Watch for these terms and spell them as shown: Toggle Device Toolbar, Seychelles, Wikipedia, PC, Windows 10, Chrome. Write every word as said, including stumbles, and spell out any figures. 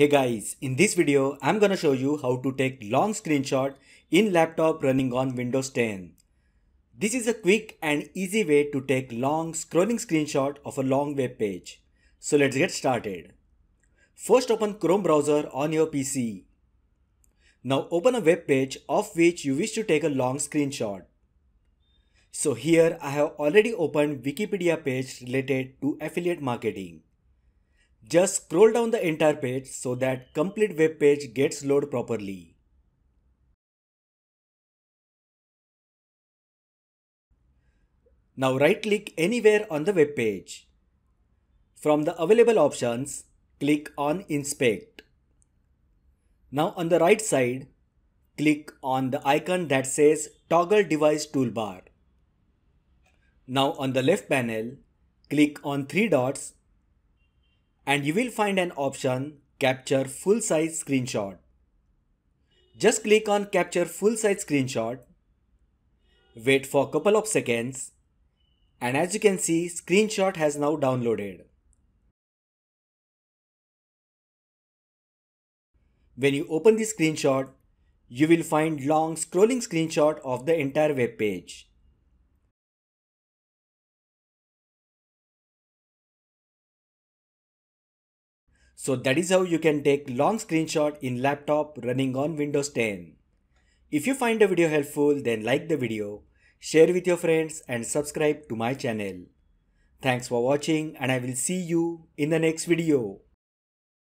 Hey guys, in this video, I'm gonna show you how to take long screenshot in laptop running on Windows ten. This is a quick and easy way to take long scrolling screenshot of a long web page. So let's get started. First open Chrome browser on your P C. Now open a web page of which you wish to take a long screenshot. So here I have already opened Wikipedia page related to affiliate marketing. Just scroll down the entire page so that complete web page gets loaded properly. Now right click anywhere on the web page. From the available options, click on Inspect. Now on the right side, click on the icon that says Toggle Device Toolbar. Now on the left panel, click on three dots and you will find an option Capture Full Size Screenshot. Just click on Capture Full Size Screenshot, wait for a couple of seconds, and as you can see, screenshot has now downloaded. When you open this screenshot, you will find long scrolling screenshot of the entire web page. So that is how you can take long screenshot in laptop running on Windows ten. If you find the video helpful, then like the video, share with your friends and subscribe to my channel. Thanks for watching and I will see you in the next video.